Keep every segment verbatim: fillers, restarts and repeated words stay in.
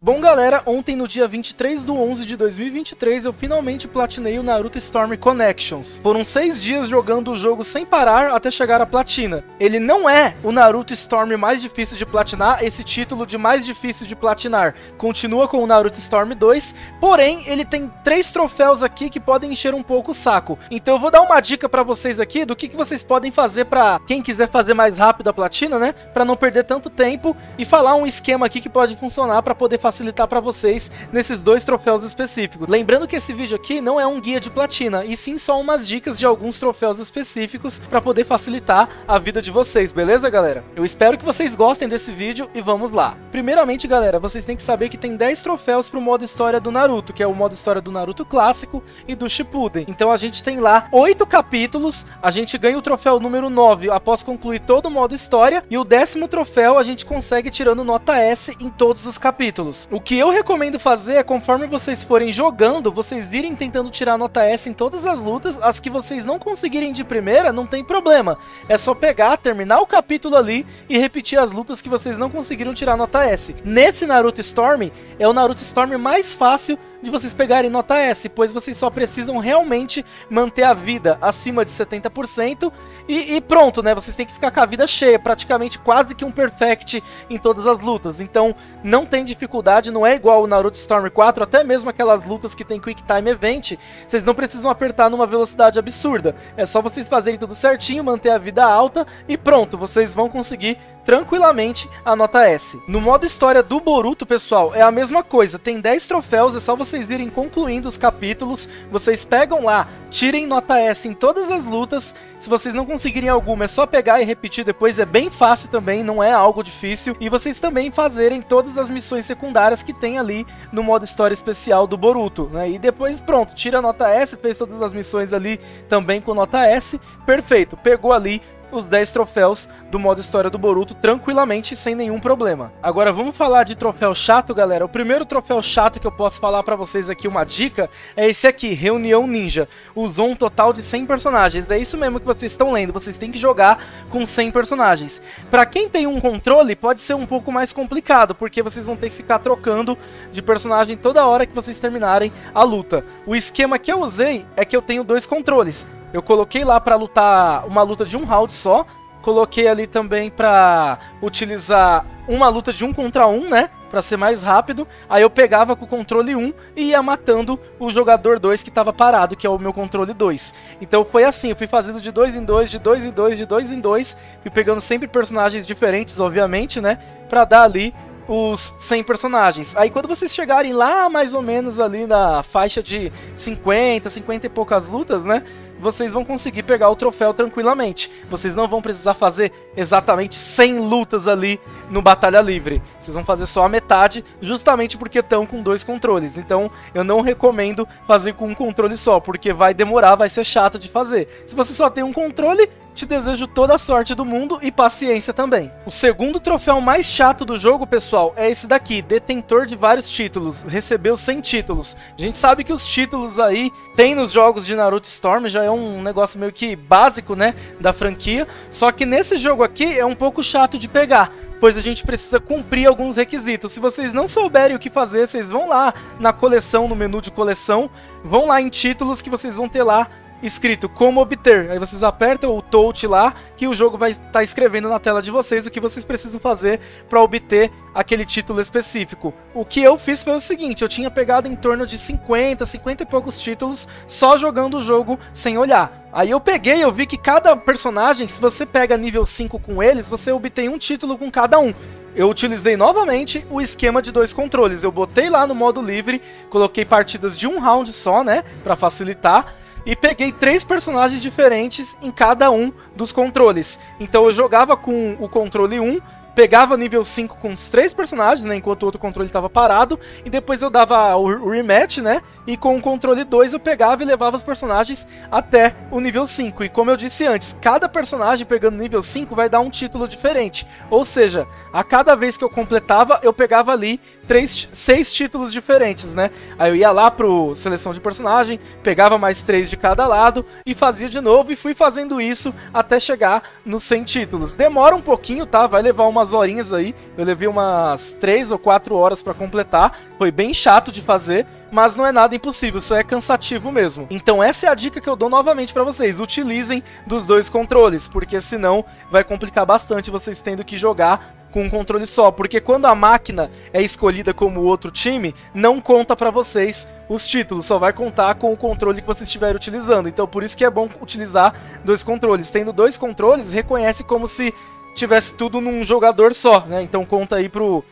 Bom galera, ontem no dia vinte e três do onze de dois mil e vinte e três eu finalmente platinei o Naruto Storm Connections. Foram seis dias jogando o jogo sem parar até chegar à platina. Ele não é o Naruto Storm mais difícil de platinar, esse título de mais difícil de platinar continua com o Naruto Storm dois, porém ele tem três troféus aqui que podem encher um pouco o saco. Então eu vou dar uma dica pra vocês aqui do que, que vocês podem fazer pra quem quiser fazer mais rápido a platina, né? Pra não perder tanto tempo e falar um esquema aqui que pode funcionar pra poder fazer facilitar para vocês nesses dois troféus específicos. Lembrando que esse vídeo aqui não é um guia de platina, e sim só umas dicas de alguns troféus específicos para poder facilitar a vida de vocês, beleza galera? Eu espero que vocês gostem desse vídeo e vamos lá. Primeiramente galera, vocês têm que saber que tem dez troféus pro modo história do Naruto, que é o modo história do Naruto clássico e do Shippuden. Então a gente tem lá oito capítulos, a gente ganha o troféu número nove após concluir todo o modo história, e o décimo troféu a gente consegue tirando nota S em todos os capítulos. O que eu recomendo fazer é, conforme vocês forem jogando, vocês irem tentando tirar nota S em todas as lutas. As que vocês não conseguirem de primeira, não tem problema. É só pegar, terminar o capítulo ali e repetir as lutas que vocês não conseguiram tirar nota S. Nesse Naruto Storm, é o Naruto Storm mais fácil de vocês pegarem nota S, pois vocês só precisam realmente manter a vida acima de setenta por cento e, e pronto, né? Vocês têm que ficar com a vida cheia, praticamente quase que um perfect em todas as lutas. Então não tem dificuldade, não é igual o Naruto Storm quatro, até mesmo aquelas lutas que tem Quick Time Event, vocês não precisam apertar numa velocidade absurda, é só vocês fazerem tudo certinho, manter a vida alta e pronto, vocês vão conseguir tranquilamente a nota S. No modo história do Boruto, pessoal, é a mesma coisa, tem dez troféus, é só vocês irem concluindo os capítulos, vocês pegam lá, tirem nota S em todas as lutas, se vocês não conseguirem alguma é só pegar e repetir depois, é bem fácil também, não é algo difícil, e vocês também fazerem todas as missões secundárias que tem ali no modo história especial do Boruto, né, e depois pronto, tira a nota S, fez todas as missões ali também com nota S, perfeito, pegou ali os dez troféus do modo história do Boruto tranquilamente, sem nenhum problema. Agora vamos falar de troféu chato, galera. O primeiro troféu chato que eu posso falar pra vocês aqui, uma dica, é esse aqui, Reunião Ninja. Usou um total de cem personagens. É isso mesmo que vocês estão lendo, vocês têm que jogar com cem personagens. Pra quem tem um controle, pode ser um pouco mais complicado, porque vocês vão ter que ficar trocando de personagem toda hora que vocês terminarem a luta. O esquema que eu usei é que eu tenho dois controles. Eu coloquei lá pra lutar uma luta de um round só, coloquei ali também pra utilizar uma luta de um contra um, né? Pra ser mais rápido, aí eu pegava com o controle um e ia matando o jogador dois que tava parado, que é o meu controle dois. Então foi assim, eu fui fazendo de dois em dois, de dois em dois, de dois em dois, fui pegando sempre personagens diferentes, obviamente, né? Pra dar ali os cem personagens. Aí quando vocês chegarem lá mais ou menos ali na faixa de cinquenta, cinquenta e poucas lutas, né? Vocês vão conseguir pegar o troféu tranquilamente. Vocês não vão precisar fazer exatamente cem lutas ali no Batalha Livre. Vocês vão fazer só a metade, justamente porque estão com dois controles. Então eu não recomendo fazer com um controle só, porque vai demorar, vai ser chato de fazer. Se você só tem um controle, te desejo toda a sorte do mundo e paciência também. O segundo troféu mais chato do jogo, pessoal, é esse daqui, Detentor de Vários Títulos. Recebeu cem títulos. A gente sabe que os títulos aí tem nos jogos de Naruto Storm, já é um negócio meio que básico, né, da franquia. Só que nesse jogo aqui é um pouco chato de pegar, pois a gente precisa cumprir alguns requisitos. Se vocês não souberem o que fazer, vocês vão lá na coleção, no menu de coleção, vão lá em títulos que vocês vão ter lá escrito como obter, aí vocês apertam o touch lá, que o jogo vai estar escrevendo na tela de vocês o que vocês precisam fazer para obter aquele título específico. O que eu fiz foi o seguinte, eu tinha pegado em torno de cinquenta, cinquenta e poucos títulos só jogando o jogo sem olhar. Aí eu peguei, eu vi que cada personagem, se você pega nível cinco com eles, você obtém um título com cada um. Eu utilizei novamente o esquema de dois controles, eu botei lá no modo livre, coloquei partidas de um round só, né, para facilitar. E peguei três personagens diferentes em cada um dos controles. Então eu jogava com o controle um, pegava nível cinco com os três personagens, né, enquanto o outro controle estava parado, e depois eu dava o rematch, né, e com o controle dois eu pegava e levava os personagens até o nível cinco. E como eu disse antes, cada personagem pegando nível cinco vai dar um título diferente, ou seja, a cada vez que eu completava, eu pegava ali três, seis títulos diferentes, né, aí eu ia lá pro seleção de personagem, pegava mais três de cada lado e fazia de novo, e fui fazendo isso até chegar nos cem títulos. Demora um pouquinho, tá, vai levar umas umas horinhas aí, eu levei umas três ou quatro horas pra completar, foi bem chato de fazer, mas não é nada impossível, só é cansativo mesmo. Então essa é a dica que eu dou novamente pra vocês, utilizem dos dois controles, porque senão vai complicar bastante vocês tendo que jogar com um controle só, porque quando a máquina é escolhida como outro time, não conta pra vocês os títulos, só vai contar com o controle que vocês estiverem utilizando, então por isso que é bom utilizar dois controles. Tendo dois controles, reconhece como se tivesse tudo num jogador só, né? Então conta aí pro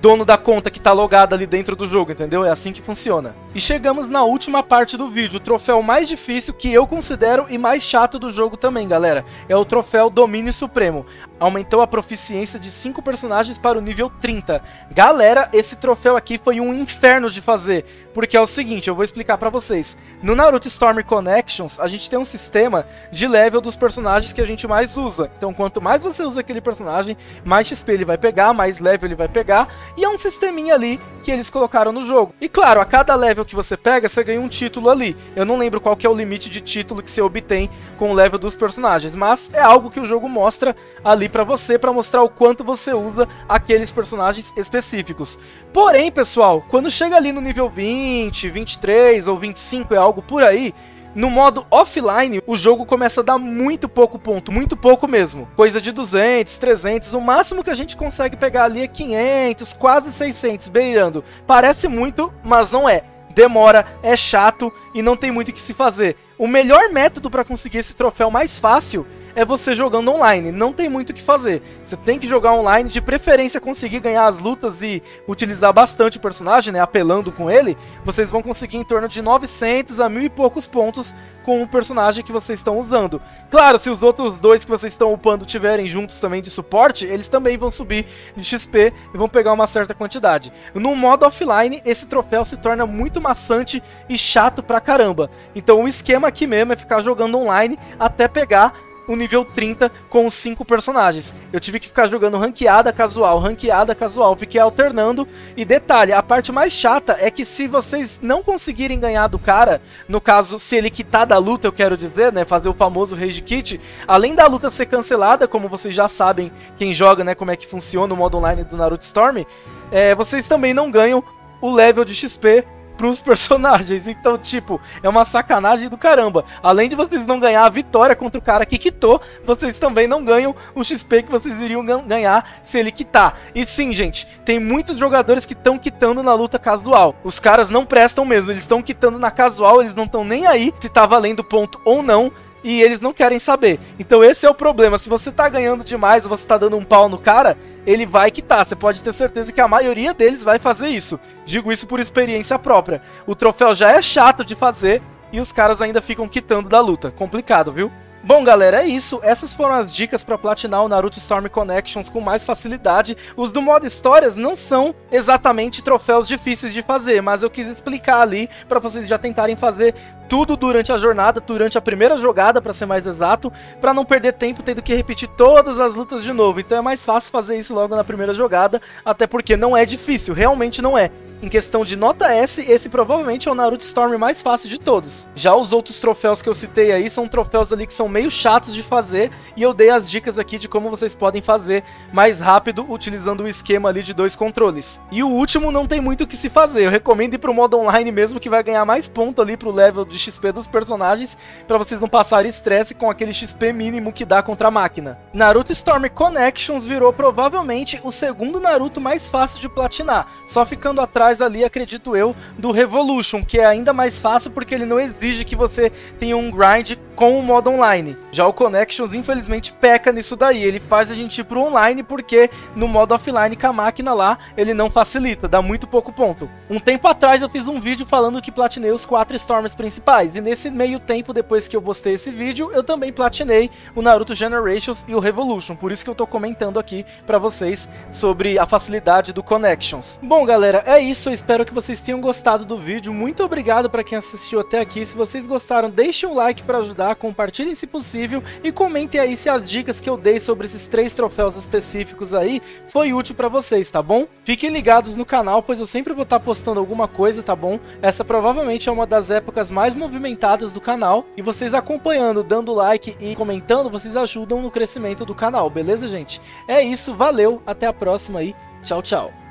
dono da conta que tá logado ali dentro do jogo, entendeu? É assim que funciona. E chegamos na última parte do vídeo, o troféu mais difícil que eu considero e mais chato do jogo também, galera. É o troféu Domínio Supremo. Aumentou a proficiência de cinco personagens para o nível trinta. Galera, esse troféu aqui foi um inferno de fazer, porque é o seguinte, eu vou explicar pra vocês. No Naruto Storm Connections, a gente tem um sistema de level dos personagens que a gente mais usa. Então, quanto mais você usa aquele personagem, mais X P ele vai pegar, mais level ele vai pegar, e é um sisteminha ali que eles colocaram no jogo. E claro, a cada level que você pega, você ganha um título ali. Eu não lembro qual que é o limite de título que você obtém com o level dos personagens, mas é algo que o jogo mostra ali pra você, pra mostrar o quanto você usa aqueles personagens específicos. Porém, pessoal, quando chega ali no nível vinte, vinte e três ou vinte e cinco, é algo por aí, no modo offline, o jogo começa a dar muito pouco ponto, muito pouco mesmo. Coisa de duzentos, trezentos, o máximo que a gente consegue pegar ali é quinhentos, quase seiscentos, beirando. Parece muito, mas não é. Demora, é chato e não tem muito o que se fazer. O melhor método pra conseguir esse troféu mais fácil é você jogando online, não tem muito o que fazer. Você tem que jogar online, de preferência conseguir ganhar as lutas e utilizar bastante o personagem, né, apelando com ele. Vocês vão conseguir em torno de novecentos a mil e poucos pontos com o personagem que vocês estão usando. Claro, se os outros dois que vocês estão upando tiverem juntos também de suporte, eles também vão subir de X P e vão pegar uma certa quantidade. No modo offline, esse troféu se torna muito maçante e chato pra caramba. Então o esquema aqui mesmo é ficar jogando online até pegar o nível trinta com os cinco personagens. Eu tive que ficar jogando ranqueada casual, ranqueada casual, fiquei alternando. E detalhe, a parte mais chata é que se vocês não conseguirem ganhar do cara, no caso, se ele quitar da luta, eu quero dizer, né, fazer o famoso rage quit, além da luta ser cancelada, como vocês já sabem, quem joga, né, como é que funciona o modo online do Naruto Storm, é, vocês também não ganham o level de X P pros personagens. Então, tipo, é uma sacanagem do caramba. Além de vocês não ganhar a vitória contra o cara que quitou, vocês também não ganham o X P que vocês iriam ganhar se ele quitar. E sim, gente, tem muitos jogadores que estão quitando na luta casual. Os caras não prestam mesmo, eles estão quitando na casual, eles não estão nem aí se tá valendo ponto ou não, e eles não querem saber. Então esse é o problema, se você tá ganhando demais, você tá dando um pau no cara, ele vai quitar, você pode ter certeza que a maioria deles vai fazer isso. Digo isso por experiência própria. O troféu já é chato de fazer e os caras ainda ficam quitando da luta. Complicado, viu? Bom, galera, é isso. Essas foram as dicas pra platinar o Naruto Storm Connections com mais facilidade. Os do modo histórias não são exatamente troféus difíceis de fazer, mas eu quis explicar ali pra vocês já tentarem fazer tudo durante a jornada, durante a primeira jogada, pra ser mais exato, pra não perder tempo tendo que repetir todas as lutas de novo. Então é mais fácil fazer isso logo na primeira jogada, até porque não é difícil, realmente não é. Em questão de nota S, esse provavelmente é o Naruto Storm mais fácil de todos. Já os outros troféus que eu citei aí são troféus ali que são meio chatos de fazer, e eu dei as dicas aqui de como vocês podem fazer mais rápido utilizando o esquema ali de dois controles. E o último não tem muito o que se fazer, eu recomendo ir pro modo online mesmo, que vai ganhar mais ponto ali pro level de X P dos personagens, pra vocês não passarem estresse com aquele X P mínimo que dá contra a máquina. Naruto Storm Connections virou provavelmente o segundo Naruto mais fácil de platinar, só ficando atrás ali, acredito eu, do Revolution, que é ainda mais fácil porque ele não exige que você tenha um grind com o modo online. Já o Connections, infelizmente, peca nisso daí, ele faz a gente ir pro online porque no modo offline com a máquina lá, ele não facilita, dá muito pouco ponto. Um tempo atrás eu fiz um vídeo falando que platinei os quatro Storms principais, e nesse meio tempo, depois que eu postei esse vídeo, eu também platinei o Naruto Generations e o Revolution, por isso que eu tô comentando aqui pra vocês sobre a facilidade do Connections. Bom, galera, é isso. isso, eu espero que vocês tenham gostado do vídeo. Muito obrigado para quem assistiu até aqui. Se vocês gostaram, deixem um like para ajudar, compartilhem se possível e comentem aí se as dicas que eu dei sobre esses três troféus específicos aí foi útil para vocês, tá bom? Fiquem ligados no canal, pois eu sempre vou estar postando alguma coisa, tá bom? Essa provavelmente é uma das épocas mais movimentadas do canal e vocês acompanhando, dando like e comentando, vocês ajudam no crescimento do canal, beleza, gente? É isso, valeu, até a próxima aí. Tchau, tchau.